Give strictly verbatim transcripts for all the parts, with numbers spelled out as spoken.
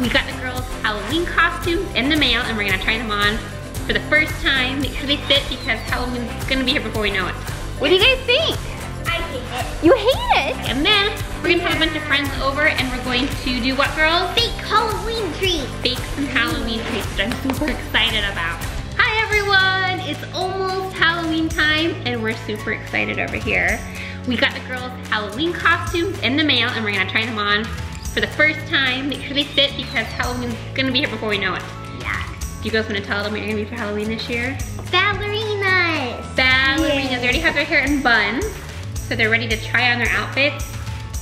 We got the girls' Halloween costumes in the mail and we're gonna try them on for the first time, make sure they fit because Halloween's gonna be here before we know it. What do you guys think? I hate it. You hate it? And then we're gonna have a bunch of friends over and we're going to do what, girls? Bake Halloween treats. Bake some Halloween treats that I'm super excited about. Hi everyone, it's almost Halloween time and we're super excited over here. We got the girls' Halloween costumes in the mail and we're gonna try them on for the first time, make sure they fit because Halloween's gonna be here before we know it. Yeah. Do you guys wanna tell them what you're gonna be for Halloween this year? Ballerinas. Ballerinas, yay. They already have their hair in buns, so they're ready to try on their outfits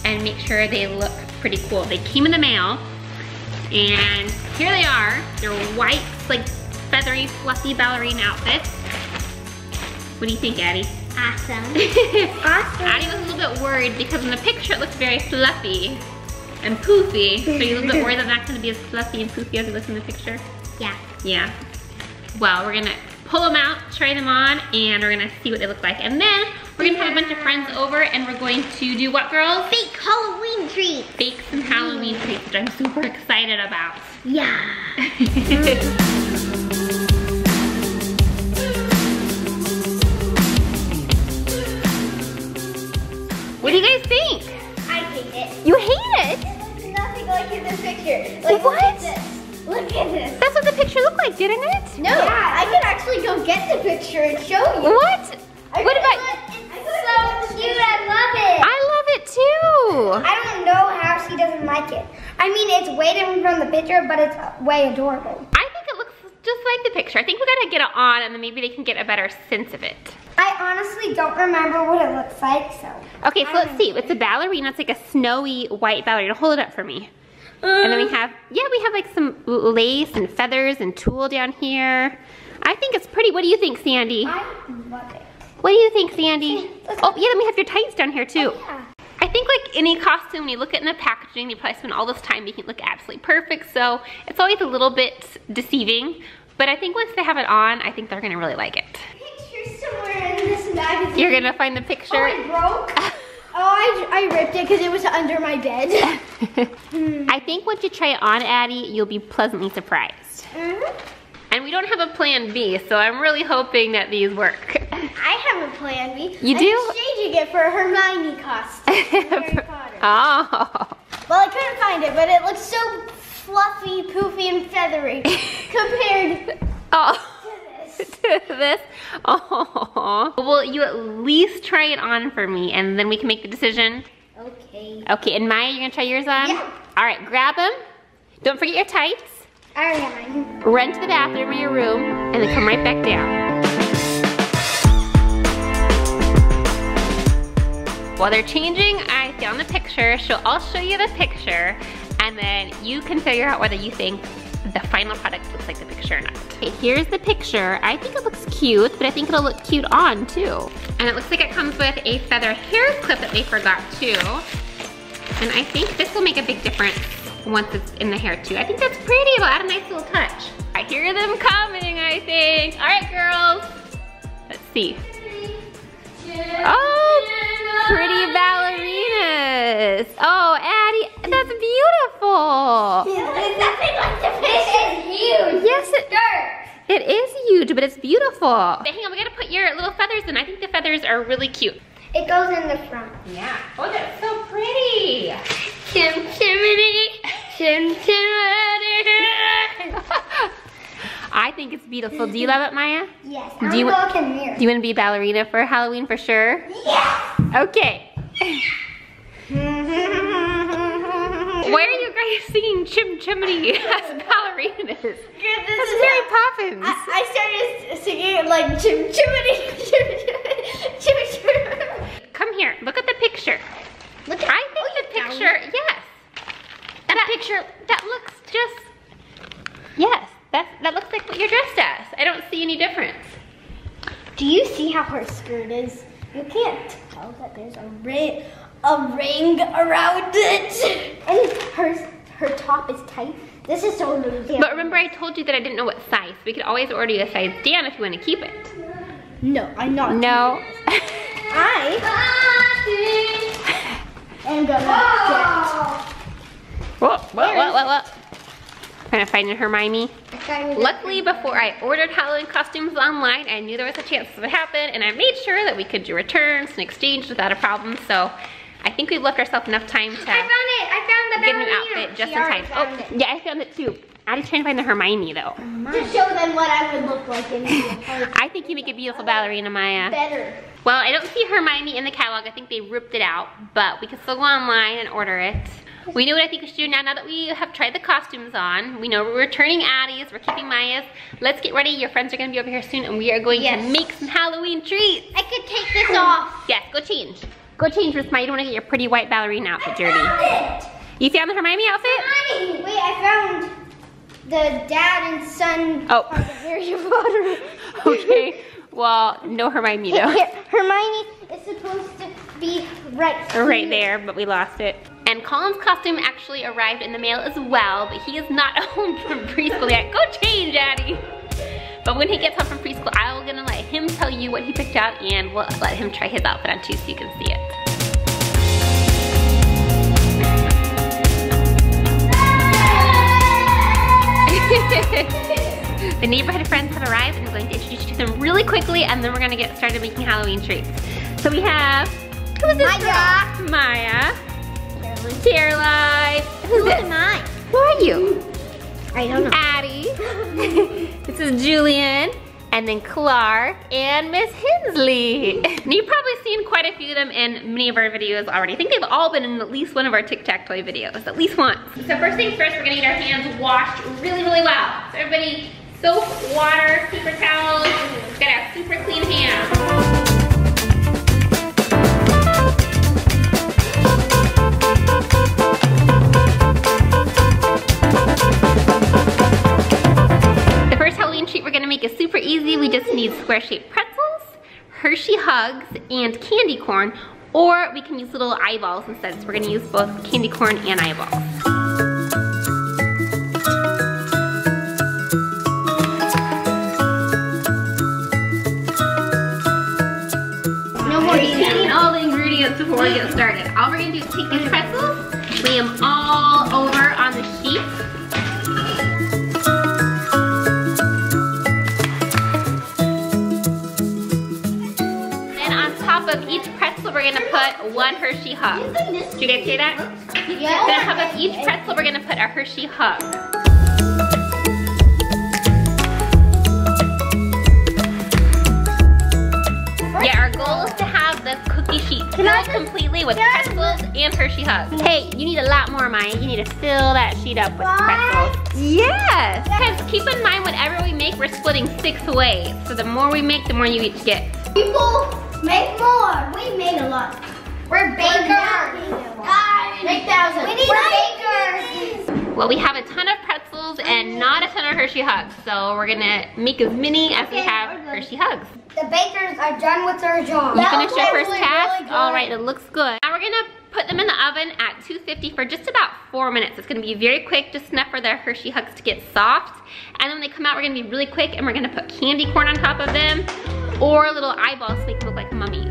and make sure they look pretty cool. They came in the mail, and here they are. They're white, like feathery, fluffy ballerina outfits. What do you think, Addy? Awesome. Awesome. Addy was a little bit worried because in the picture it looks very fluffy and poofy, so you're a little bit worried that that's gonna be as fluffy and poofy as it looks in the picture? Yeah. Yeah. Well, we're gonna pull them out, try them on, and we're gonna see what they look like. And then we're gonna have a bunch of friends over and we're going to do what, girls? Bake Halloween treats. Bake some Halloween treats, which I'm super excited about. Yeah. What do you guys think? I hate it. You hate it? It looks nothing like in this picture. Like, what? Look at this. Look at this. That's what the picture looked like, didn't it? No. Yeah, I could actually go get the picture and show you. What? I what about? Look, it's so cute. I love it. I love it too. I don't know how she doesn't like it. I mean, it's way different from the picture, but it's way adorable. I think it looks just like the picture. I think we gotta get it on, and then maybe they can get a better sense of it. I honestly don't remember what it looks like, so. Okay, so let's see. It's a ballerina. It's like a snowy white ballerina. Hold it up for me. Um, and then we have, yeah, we have like some lace and feathers and tulle down here. I think it's pretty. What do you think, Sandy? I love it. What do you think, Sandy? Oh, yeah, then we have your tights down here, too. Oh, yeah. I think like any costume, when you look at it in the packaging, they probably spend all this time making it look absolutely perfect, so it's always a little bit deceiving. But I think once they have it on, I think they're going to really like it. Somewhere in this magazine. You're gonna find the picture. Oh, it broke. Oh, I, I ripped it because it was under my bed. hmm. I think once you try it on, Addy, you'll be pleasantly surprised. Mm-hmm. And we don't have a plan B, so I'm really hoping that these work. I have a plan B. You I'm do? I'm changing it for a Hermione costume. Harry Potter. Oh. Well, I couldn't find it, but it looks so fluffy, poofy, and feathery compared. Oh. This, oh, will you at least try it on for me and then we can make the decision? Okay. Okay, and Maya, you're gonna try yours on? Yeah. All right, grab them. Don't forget your tights. All right. Run to the bathroom or your room and then come right back down. While they're changing, I found the picture, so I'll show you the picture and then you can figure out whether you think the final product looks like the picture or not. Okay, here's the picture. I think it looks cute, but I think it'll look cute on too. And it looks like it comes with a feather hair clip that they forgot too. And I think this will make a big difference once it's in the hair too. I think that's pretty, it'll add a nice little touch. I hear them coming, I think. All right, girls, let's see. Oh, pretty ballerinas. Oh, Addy, that's beautiful. Yeah, there's nothing like the fish. It's huge. Yes, it, dirt. It is huge, but it's beautiful. But hang on, we gotta put your little feathers in. I think the feathers are really cute. It goes in the front. Yeah. Oh, that's so pretty. Chim chimney, chim chimney. I think it's beautiful. Do you love it, Maya? Yes. Do you, want, do you want to be a ballerina for Halloween for sure? Yes. Okay. Why are you guys singing Chim Chimney as ballerinas? This That's Mary Poppins. I, I started singing like Chim Chimney, Chim Chimney, Chim Chimney. Come here. Look at the picture. Look at I think oh, the picture. Down. Yes. That, that picture. That looks just. Yes. That, that looks like what you're dressed as. I don't see any difference. Do you see how her skirt is? You can't tell that there's a ring, a ring around it. And her, her top is tight. This is so loose. But remember I told you that I didn't know what size. We could always order you a size down if you want to keep it. No, I'm not. No. I am gonna get. Whoa, whoa, whoa, whoa. Trying to find in Hermione. Luckily, before I ordered Halloween costumes online, I knew there was a chance this would happen, and I made sure that we could do returns and exchange without a problem, so I think we've left ourselves enough time to I found it. I found the get a new outfit just in time. Oh, it. Yeah, I found it too. Addie's trying to find the Hermione, though. Hermione. To show them what I would look like in I think you make a beautiful ballerina, Maya. Better. Well, I don't see Hermione in the catalog. I think they ripped it out, but we can still go online and order it. We know what I think we should do now. Now that we have tried the costumes on, we know we're returning Addie's, we're keeping Maya's. Let's get ready. Your friends are going to be over here soon, and we are going yes. to make some Halloween treats. I could take this off. Yes, go change. Go change with Maya. You don't want to get your pretty white ballerina outfit dirty. I found it. You found the Hermione outfit? Hermione. Wait, I found the dad and son oh. part of Harry Potter. Okay. Well, no Hermione though. Hermione is supposed to be right here. Right there, but we lost it. And Colin's costume actually arrived in the mail as well, but he is not home from preschool yet. Go change, Addy. But when he gets home from preschool, I'm gonna let him tell you what he picked out, and we'll let him try his outfit on too so you can see it. The neighborhood friends have arrived, and I'm going to introduce you to them really quickly, and then we're gonna get started making Halloween treats. So we have, who is this girl? Maya. Caroline. Who's this? Who are you? I don't know. Addy. This is Julian. And then Clark and Miss Hensley. And you've probably seen quite a few of them in many of our videos already. I think they've all been in at least one of our Tic Tac Toy videos, at least once. So first things first, we're gonna get our hands washed really, really well. So everybody, soap, water, paper towels, we're gonna have super clean hands. It's super easy. We just need square-shaped pretzels, Hershey Hugs, and candy corn, or we can use little eyeballs instead. So we're gonna use both candy corn and eyeballs. No more eating all the ingredients before we get started. All we're gonna do is take these pretzels, lay them all over on the sheet. Of each pretzel, we're gonna put one Hershey Hug. Did you guys hear that? Yeah. On top of each pretzel, we're gonna put a Hershey Hug. Yeah, our goal is to have the cookie sheet filled completely with pretzels and Hershey Hugs. Hey, you need a lot more, Maya. You need to fill that sheet up with pretzels. Yes! Because keep in mind, whatever we make, we're splitting six ways. So the more we make, the more you each get. People. Make more. We made a lot. We're bakers. eight thousand. We need we're bakers. Well, we have a ton of pretzels and not a ton of Hershey Hugs, so we're gonna make as many as okay, we have Hershey Hugs. The bakers are done with their job. You finished your first task? Really all right, it looks good. Now we're gonna put them in the oven at two fifty for just about four minutes. It's gonna be very quick, just enough for the Hershey Hugs to get soft. And then when they come out, we're gonna be really quick, and we're gonna put candy corn on top of them, or a little eyeball so they can look like mummies.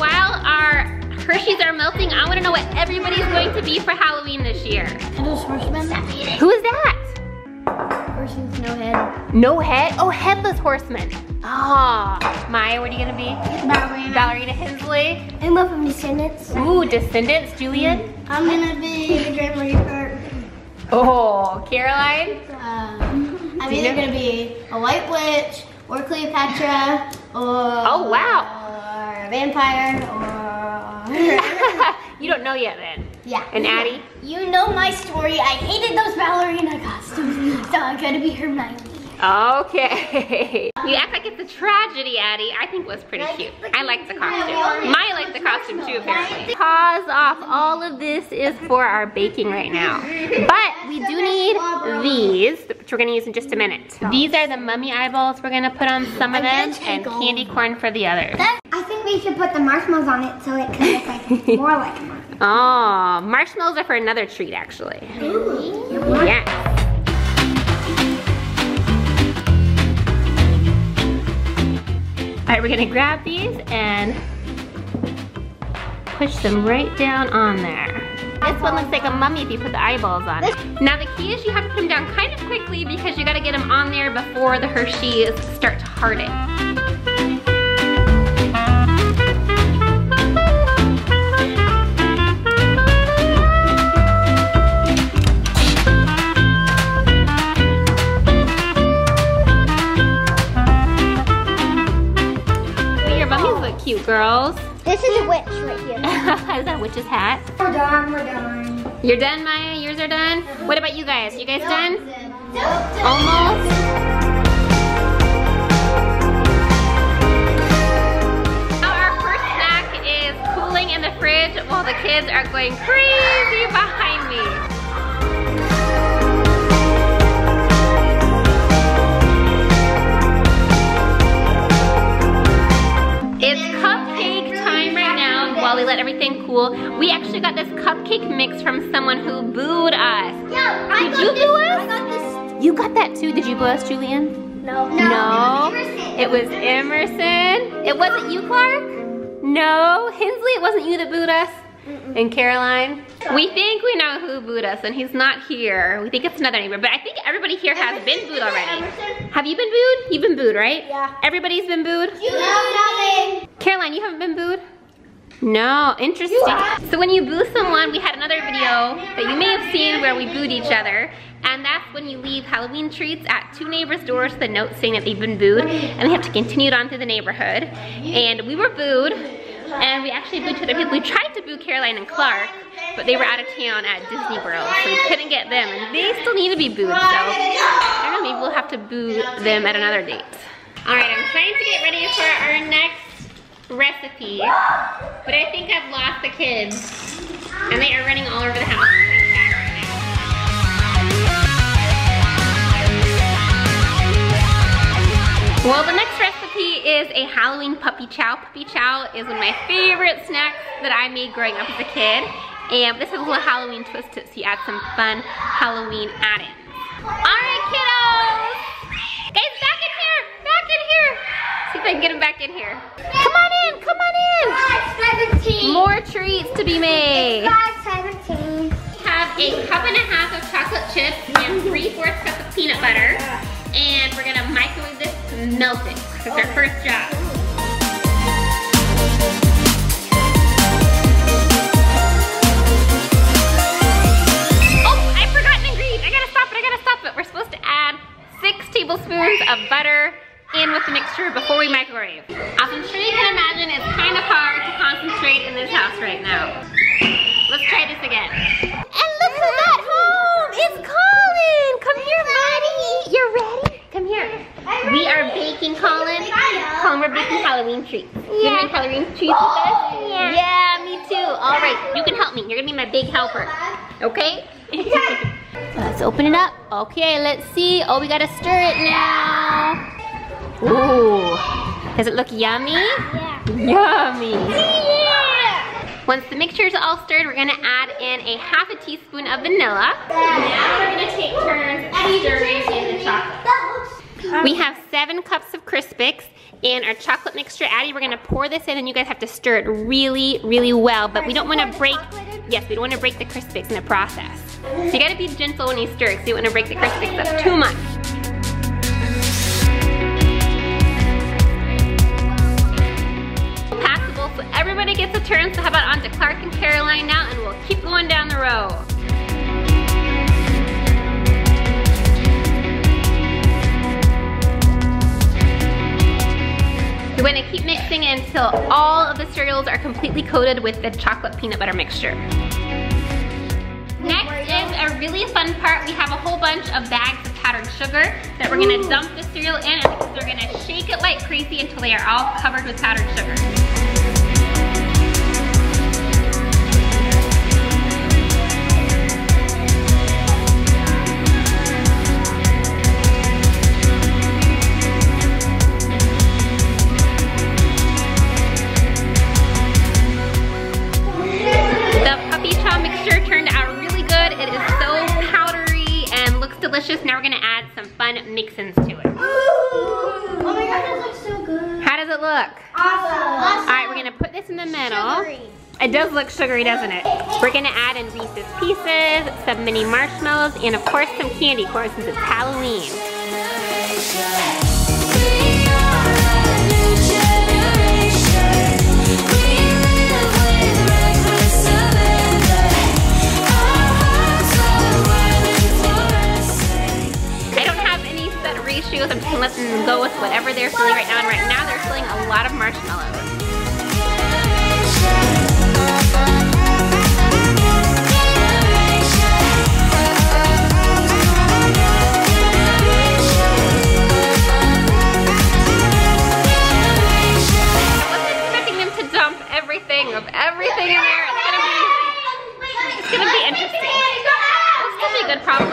While our Hershey's are melting, I wanna know what everybody's going to be for Halloween this year. Who is that? Hershey's no head. No head? Oh, headless horseman. Ah, oh. Maya, what are you gonna be? Ballerina. Ballerina Hensley. I love them Descendants. Ooh, Descendants, Julian. I'm gonna be the Dreadmore. Oh, Caroline? Um, I'm either gonna be a white witch, or Cleopatra, or oh, wow. a vampire, or... You don't know yet then? Yeah. And Addy? You know my story. I hated those ballerina costumes, so I'm gonna be Hermione. Okay. You act like it's a tragedy, Addy. I think it was pretty cute. I like the costume. Maya liked the costume too, apparently. Pause off. All of this is for our baking right now. But we do need these, which we're gonna use in just a minute. These are the mummy eyeballs we're gonna put on some of them and candy corn for the others. I think we should put the marshmallows on it so it can look like more like marshmallows. Oh, marshmallows are for another treat actually. Yeah. All right, we're gonna grab these and push them right down on there. This one looks like a mummy if you put the eyeballs on it. Now the key is you have to put them down kind of quickly because you gotta get them on there before the Hershey's start to harden. Cute girls. This is a witch right here. Is that a witch's hat? We're done, we're done. You're done, Maya? Yours are done? Uh-huh. What about you guys? You guys done? done? done. Almost? Now our first snack is cooling in the fridge while the kids are going crazy behind me. We let everything cool. We actually got this cupcake mix from someone who booed us. Yeah, I Did got you this, boo us? I got this. You got that too. Did you boo us, Julian? No. No. No. It was Emerson. It, was Emerson. It wasn't you, Clark? No. Hensley, it wasn't you that booed us? Mm-mm. And Caroline? We think we know who booed us, and he's not here. We think it's another neighbor, but I think everybody here has Emerson, been booed already. Emerson? Have you been booed? You've been booed, right? Yeah. Everybody's been booed? You know nothing. Caroline, you haven't been booed? No, interesting. So when you boo someone, we had another video that you may have seen where we booed each other. And that's when you leave Halloween treats at two neighbors' doors, the note saying that they've been booed. And we have to continue it on through the neighborhood. And we were booed. And we actually booed other people. We tried to boo Caroline and Clark, but they were out of town at Disney World. So we couldn't get them. And they still need to be booed. So I don't know, maybe we'll have to boo them at another date. All right, I'm trying to get ready for our next recipe, but I think I've lost the kids, and they are running all over the house. Well, the next recipe is a Halloween puppy chow. Puppy chow is one of my favorite snacks that I made growing up as a kid, and this is a little Halloween twist to it, so you add some fun Halloween add-ins. All right, kiddos! Guys, back in here! Back in here! See if I can get them back in here. Come on in, come on in. five seventeen. More treats to be made. five seventeen. We have a cup and a half of chocolate chips and three-fourths cup of peanut butter. And we're gonna microwave this to melt it. It's our first job. Oh, I forgot an ingredient. I gotta stop it, I gotta stop it. We're supposed to add six tablespoons of butter in with the mixture before we microwave. As I'm sure you can imagine, it's kind of hard to concentrate in this house right now. Let's try this again. And look who's at home! It's Colin! Come here, buddy! You're ready? Come here. We are baking, Colin. Colin, we're baking Halloween treats. You gonna make Halloween treats with us? Yeah. Yeah, me too. All right, you can help me. You're gonna be my big helper. Okay? Let's open it up. Okay, let's see. Oh, we gotta stir it now. Ooh, does it look yummy? Yeah. Yummy. Yeah. Once the mixture is all stirred, we're gonna add in a half a teaspoon of vanilla. Now we're gonna take turns stirring in the chocolate. We have seven cups of Crispix in our chocolate mixture. Addy, we're gonna pour this in, and you guys have to stir it really, really well, but we don't wanna break, yes, we don't wanna break the Crispix in the process. So you gotta be gentle when you stir it, because you don't wanna break the Crispix up too much. Everybody gets a turn, so how about on to Clark and Caroline now, and we'll keep going down the row. We're going to keep mixing until all of the cereals are completely coated with the chocolate peanut butter mixture. Next is a really fun part. We have a whole bunch of bags of powdered sugar that we're going to dump the cereal in, and we're going to shake it like crazy until they are all covered with powdered sugar. Delicious. Now we're gonna add some fun mix-ins to it. Ooh. Oh my gosh, that looks so good. How does it look? Awesome. Awesome. All right, we're gonna put this in the middle. Sugary. It does look sugary, doesn't it? We're gonna add in Reese's Pieces, some mini marshmallows, and of course some candy corn since it's Halloween. Shoes. I'm just gonna let them go with whatever they're feeling right now, and right now they're feeling a lot of marshmallows. I wasn't expecting them to dump everything of everything in there. It's gonna be, it's gonna be interesting. It's gonna be a good problem.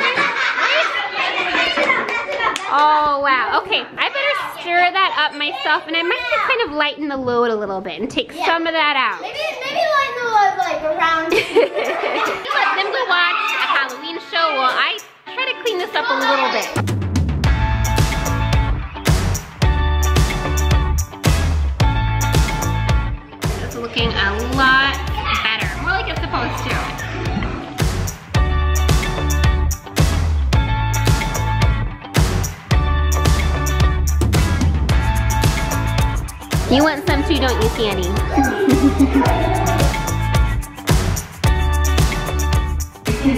Oh wow, okay, I better stir that up myself, and I might just kind of lighten the load a little bit and take yeah. some of that out. Maybe, maybe lighten the load like around Let them go watch a Halloween show while I try to clean this up a little bit. It's looking a lot better, more like it's supposed to. You want some too, don't you, Sandy?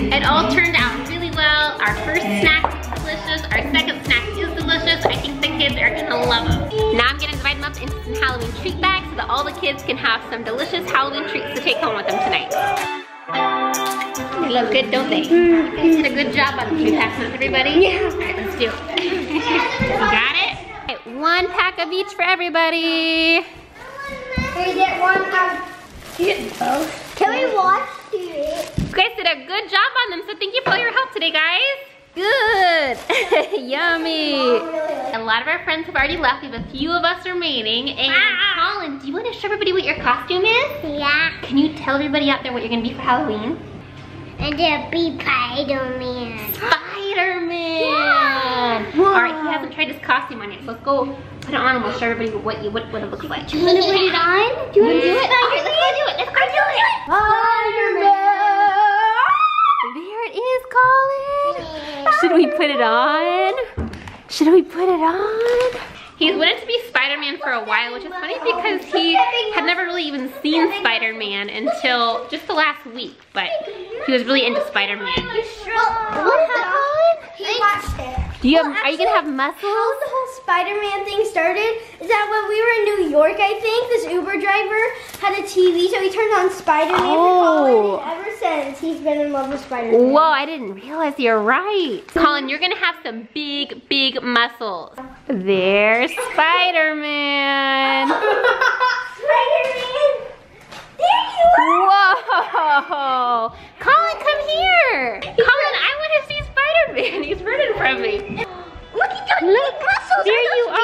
It all turned out really well. Our first snack was delicious. Our second snack is delicious. I think the kids are gonna love them. Now I'm gonna divide them up into some Halloween treat bags so that all the kids can have some delicious Halloween treats to take home with them tonight. They look good, don't they? They did a good job on the treat packs, not everybody? Yeah. All right, let's do it. Got it? One pack of each for everybody. We get one pack. You get both. Can we watch it? You guys did a good job on them, so thank you for all your help today, guys. Good. Yummy. A lot of our friends have already left. We have a few of us remaining. And ah. Colin, do you want to show everybody what your costume is? Yeah. Can you tell everybody out there what you're going to be for Halloween? I'm going to be Spider-Man. Spider-Man. Yeah. Alright, he hasn't tried his costume on yet, so let's go put it on and we'll show everybody what, you, what, what it looks like. Do you want to put it on? Do you want to do it? Alright, let's go do it. Let's go do it. Spider-Man! There it is, Colin. Should we put it on? Should we put it on? He's wanted to be Spider-Man for a while, which is funny because he had never really even seen Spider-Man until just the last week, but he was really into Spider-Man. What happened? He watched it. Do you have, well, actually, are you gonna have muscles? How the whole Spider-Man thing started is that when we were in New York, I think, this Uber driver had a T V, so he turned on Spider-Man oh. for Colin, and ever since, he's been in love with Spider-Man. Whoa, I didn't realize you're right. Colin, you're gonna have some big, big muscles. There's Spider-Man. Spider-Man, there you are. Whoa, Colin, come here. Colin, I want to see Spider-Man. He's running from me. Look at those Look, muscles. There are you real?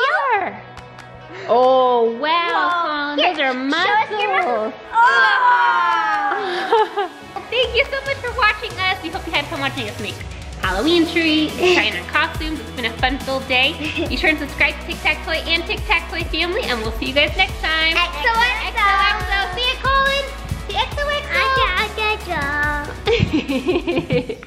Are. Oh, wow, Colin. Those are muscles. Oh. Thank you so much for watching us. We hope you had fun watching us make Halloween treats, trying on costumes. It's been a fun-filled day. Be sure and subscribe to Tic Tac Toy and Tic Tac Toy Family, and we'll see you guys next time. X O X O. X O X O. See ya, Colin. See ya, X O X O. I got, I got y'all.